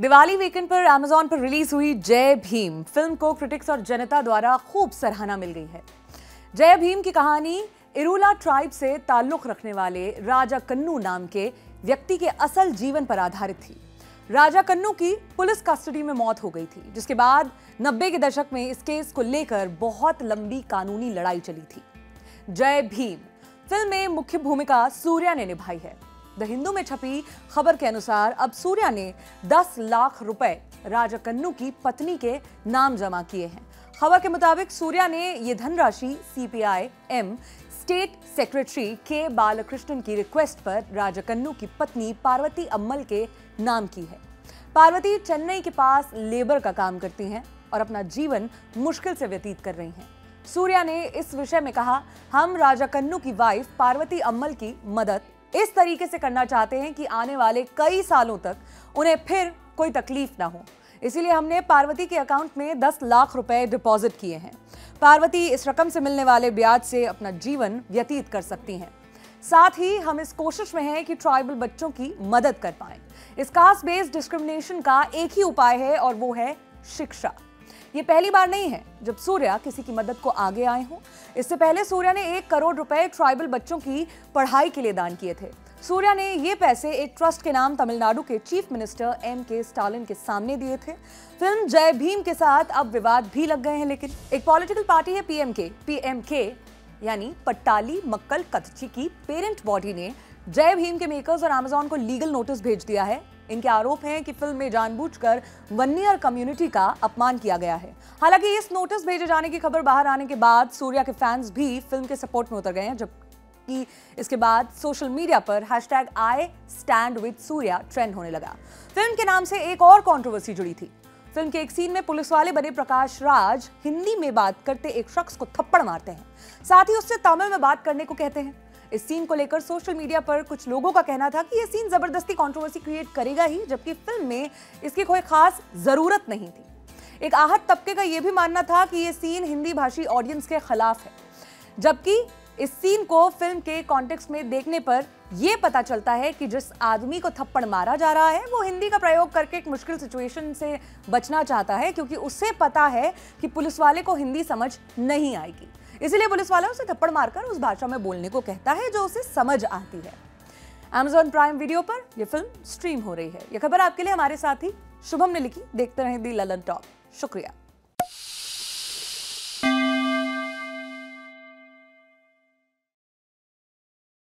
Diwali weekend पर Amazon पर release हुई जय भीम फिल्म को क्रिटिक्स और जनता द्वारा खूब सराहना मिल गई है। जय भीम की कहानी इरूला ट्राइब से ताल्लुक रखने वाले राजा कन्नू नाम के व्यक्ति के असल जीवन पर आधारित थी। राजा कन्नू की पुलिस कस्टडी में मौत हो गई थी, जिसके बाद 90 के दशक में इस केस को लेकर बहुत लंबी कानूनी लड़ाई चली थी। जय भीम फिल्म में मुख्य भूमिका सूर्या ने निभाई है। द हिंदू में छपी खबर के अनुसार अब सूर्या ने 10 लाख रुपए राजा कन्नू की पत्नी के नाम जमा किए हैं। खबर के मुताबिक सूर्या ने ये धनराशि CPI M स्टेट सेक्रेटरी के बालकृष्णन की रिक्वेस्ट पर राजा कन्नू की पत्नी पार्वती अम्मल के नाम की है। पार्वती चेन्नई के पास लेबर का काम करती हैं और अपना जीवन मुश्किल से व्यतीत कर रही हैं। सूर्या ने इस विषय में कहा, हम राजा कन्नू की वाइफ पार्वती अम्मल की मदद इस तरीके से करना चाहते हैं कि आने वाले कई सालों तक उन्हें फिर कोई तकलीफ ना हो। इसीलिए हमने पार्वती के अकाउंट में 10 लाख रुपए डिपॉजिट किए हैं। पार्वती इस रकम से मिलने वाले ब्याज से अपना जीवन व्यतीत कर सकती हैं। साथ ही हम इस कोशिश में हैं कि ट्राइबल बच्चों की मदद कर पाएं। इस कास्ट बेस्ड डिस्क्रिमिनेशन का एक ही उपाय है और वो है शिक्षा। ये पहली बार नहीं है जब सूर्या किसी की मदद को आगे आए हों। इससे पहले सूर्या ने 1 करोड़ रुपए ट्राइबल बच्चों की पढ़ाई के लिए दान किए थे। सूर्या ने ये पैसे एक ट्रस्ट के नाम तमिलनाडु के चीफ मिनिस्टर MK स्टालिन के सामने दिए थे। फिल्म जय भीम के साथ अब विवाद भी लग गए हैं, लेकिन एक पॉलिटिकल पार्टी है पीएमके यानी पट्टाली मक्कल कत्ची की पेरेंट बॉडी ने जय भीम के मेकर्स और अमेजॉन को लीगल नोटिस भेज दिया है। इनके आरोप हैं कि फिल्म में जानबूझकर वन्यर कम्युनिटी का अपमान किया गया है। हालांकि इस नोटिस भेजे जाने की खबर बाहर आने के बाद सूर्या के फैंस भी फिल्म के सपोर्ट में उतर गए हैं, जबकि इसके बाद सोशल मीडिया पर #I Stand With Surya trend होने लगा। फिल्म के नाम से एक और कॉन्ट्रोवर्सी जुड़ी थी। फिल्म के एक सीन में पुलिस वाले बने प्रकाश राज हिंदी में बात करते एक शख्स को थप्पड़ मारते हैं, साथ ही उससे तमिल में बात करने को कहते हैं। इस सीन को लेकर सोशल मीडिया पर कुछ लोगों का कहना था कि यह सीन जबरदस्ती कंट्रोवर्सी क्रिएट करेगा ही, जबकि फिल्म में इसकी कोई खास जरूरत नहीं थी। एक आहत तबके का यह भी मानना था कि यह सीन हिंदी भाषी ऑडियंस के खिलाफ है, जबकि इस सीन को फिल्म के कॉन्टेक्स्ट में देखने पर यह पता चलता है कि जिस आदमी को थप्पड़ मारा जा रहा है वो हिंदी का प्रयोग करके एक मुश्किल सिचुएशन से बचना चाहता है, क्योंकि उसे पता है कि पुलिस वाले को हिंदी समझ नहीं आएगी। इसलिए पुलिस वाला उसे थप्पड़ मारकर उस भाषा में बोलने को कहता है जो उसे समझ आती है। Amazon Prime Video पर यह फिल्म स्ट्रीम हो रही है। यह खबर आपके लिए हमारे साथी शुभम ने लिखी। देखते रहें दी ललन टॉप। शुक्रिया।